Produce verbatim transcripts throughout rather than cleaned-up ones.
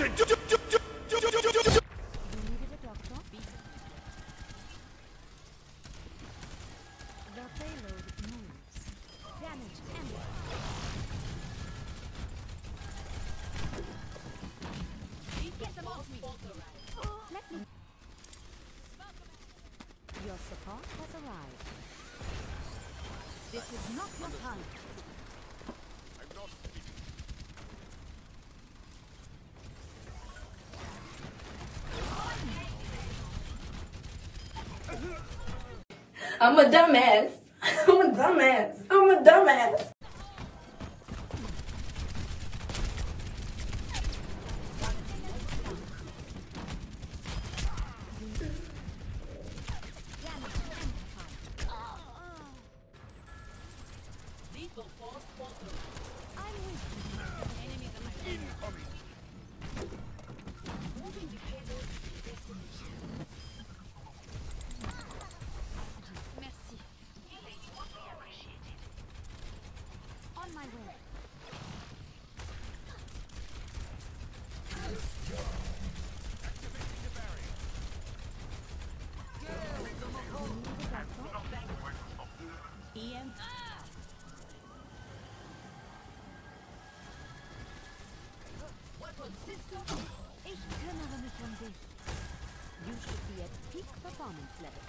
Your support has arrived. This is not your time. I'm not speaking. I'm a dumbass. I'm a dumbass. I'm a dumbass. You should be at peak performance level.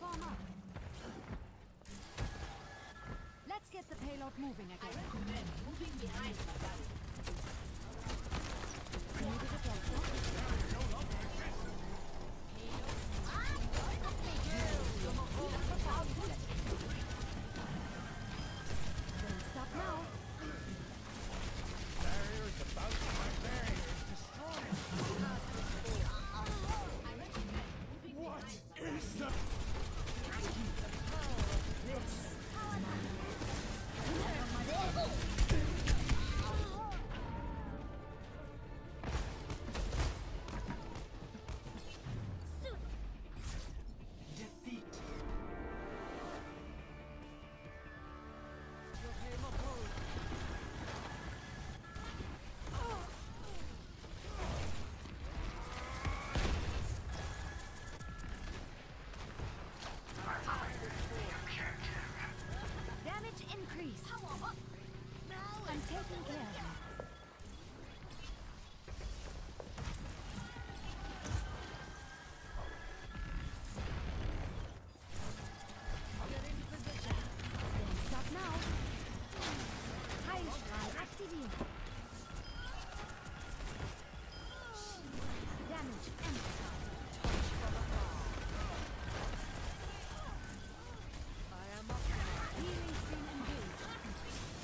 Form up. Let's get the payload moving again. I recommend moving behind my body. Don't stop now. Barrier is about to my barrier is destroyed.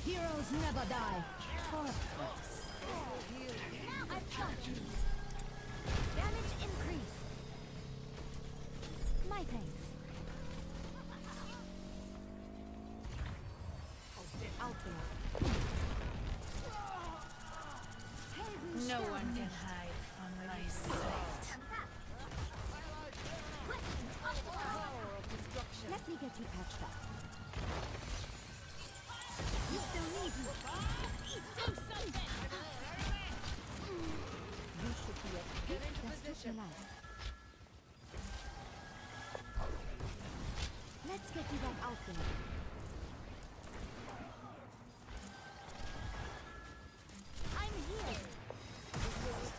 Heroes never die. For us. Now I've touched you. Damage increased. My thanks. Out there. No one can hide from my sight. Let me get you patched up. You still need me. Do something! You should be at peak destination now. Let's get you back out there. I'm here!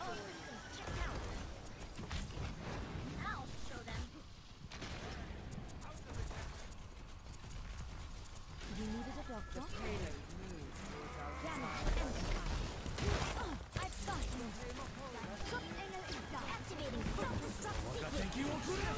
Oh, check it out! I'll show them! You needed a doctor? Thank you all for now.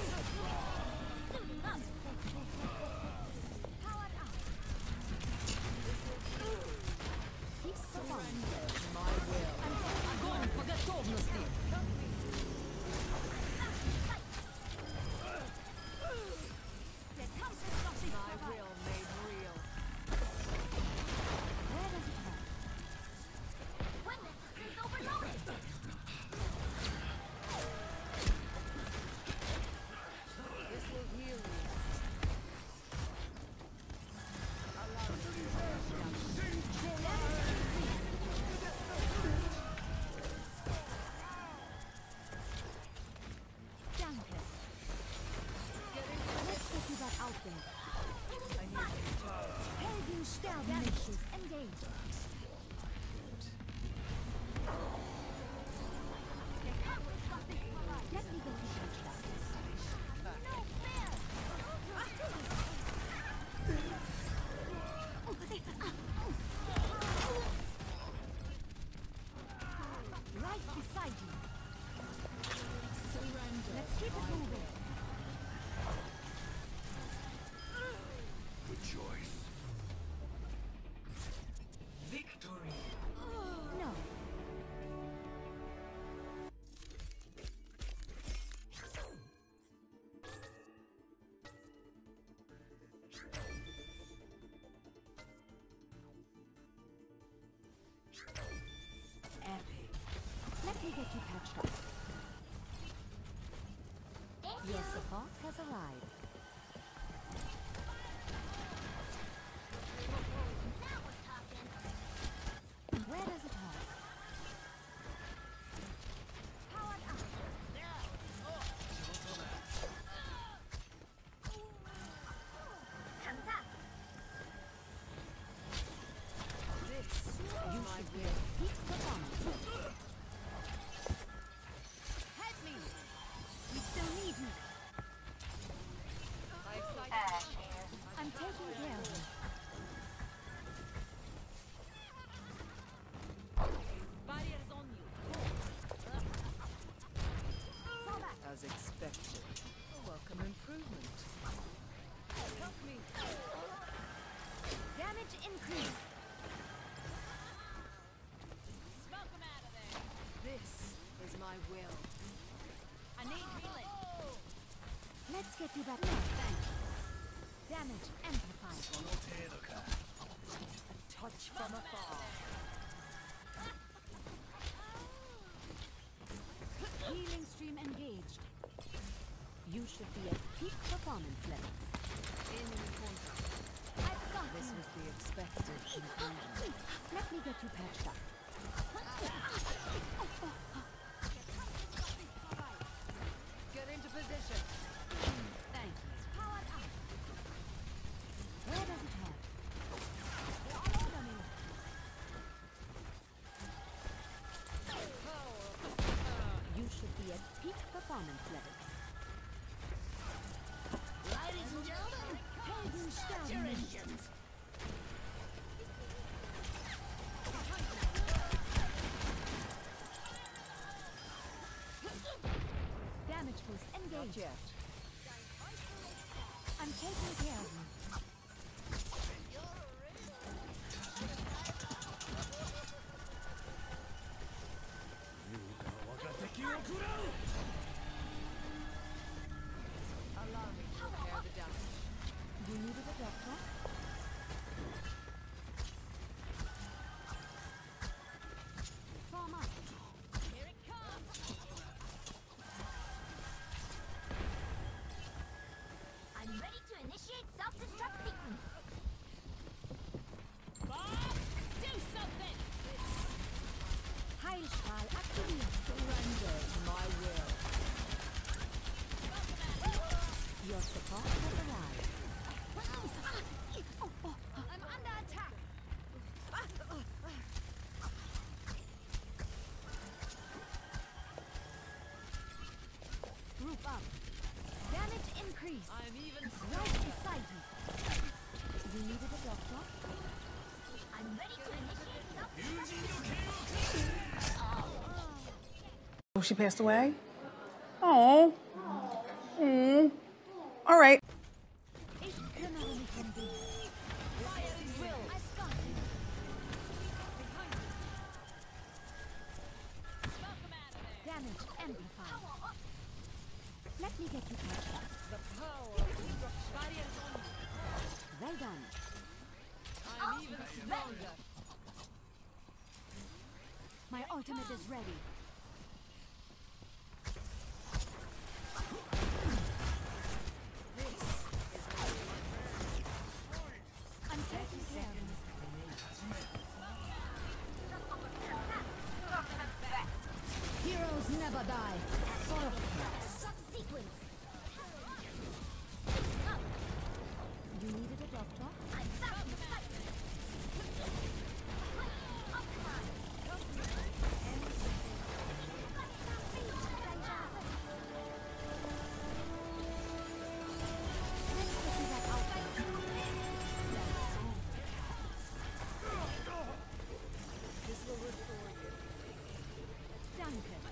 get you patched up. Yes, the boss has arrived. Now we're talking. Where does it hurt? Powered up. Now it's off. Comes up. This you should be peak performance. I'm taking care of him. Barrier is on you. As expected. Welcome improvement. Help me. Damage increased. Smoke him out of there. This is my will. I need healing. Let's get you back. Thank you. Damage amplified. Touch from afar. Healing stream engaged. You should be at peak performance levels. Enemy contact. I've got this. This was the expected conclusion. Let me get you patched up. Get into position. Thank you. Where does it hurt? They're all over me. You should be at peak performance levels. Ladies and gentlemen, Heldenstaunen. Damage was engaged. I'm taking care of you. You needed a doctor? Form up. Here it comes. I'm ready to initiate self-destruct sequence. Bob, do something! Heilstrahl activated. Surrender to my will. Your support has arrived. I'm under attack. Group up. Damage increase. I'm even right beside you. You needed a doctor? I'm ready to initiate. Oh, she passed away? Oh. Mm. All right. Let me get you patched up. The power of destruction. Barriers on you. Well done. I'm oh, even stronger. My ultimate is ready. This is my turn. I'm taking care of you. Heroes never die. Sorrowful. You needed a doctor? I'm sorry. This will restore you. Duncan.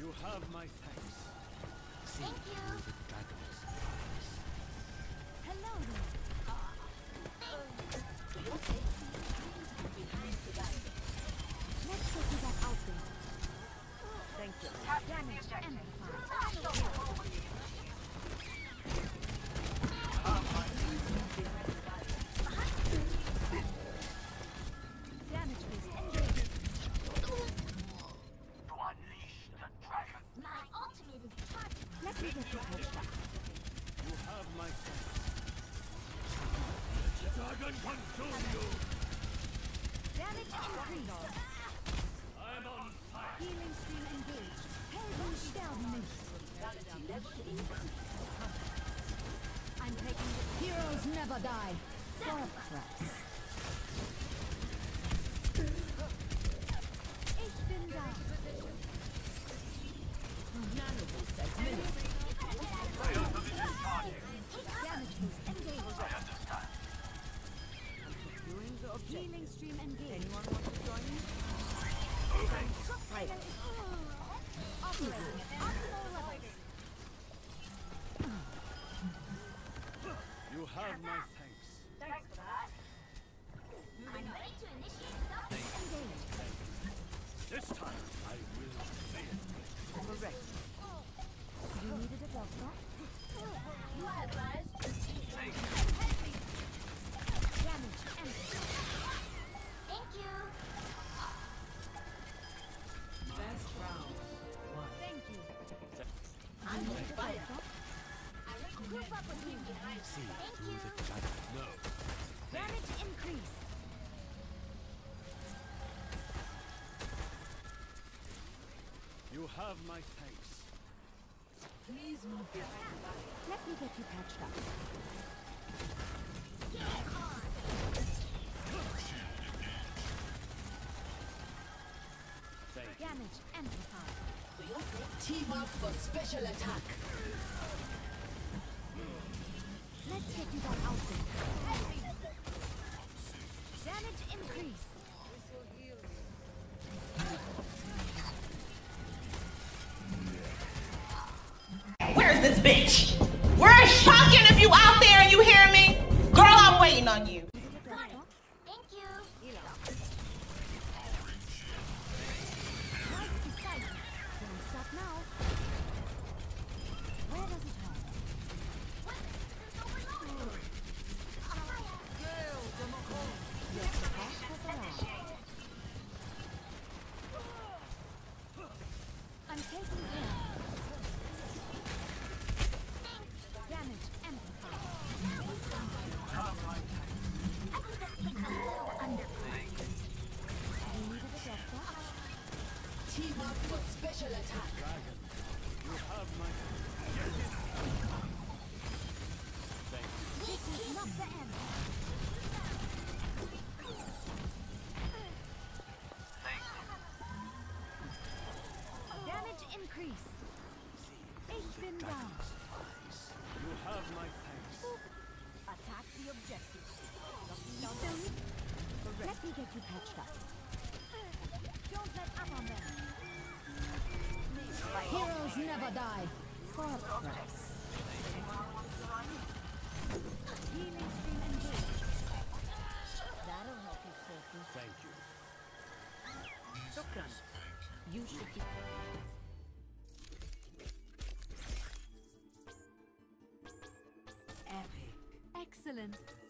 You have my thanks. Thank you. The dragon's eyes. Hello there. Damage going on. I'm on fire. Healing stream engaged. Hellbush down me. I'm taking the heroes never die. Sacrifice. Ich bin da. Healing stream engaged. Anyone want to join me? Okay. Right. Operating at optimal levels. You have my thanks. Thanks for that. I'm ready to initiate self-engaged. This time I will fail. Correct. You needed a doctor? You are advised to teach. Damage empty. Thank you. Best round. One. Thank you. I'm going to fire. I will group up with him behind. Thank you. No. Damage increase. You have my thanks. Please move behind. Let me get you patched up. Get on. Damage amplified. Team up for special attack. Let's get you that outfit. Damage increase. Where's this bitch? Where is Shocking? If you out there and you hear me, girl, I'm waiting on you. Excellent.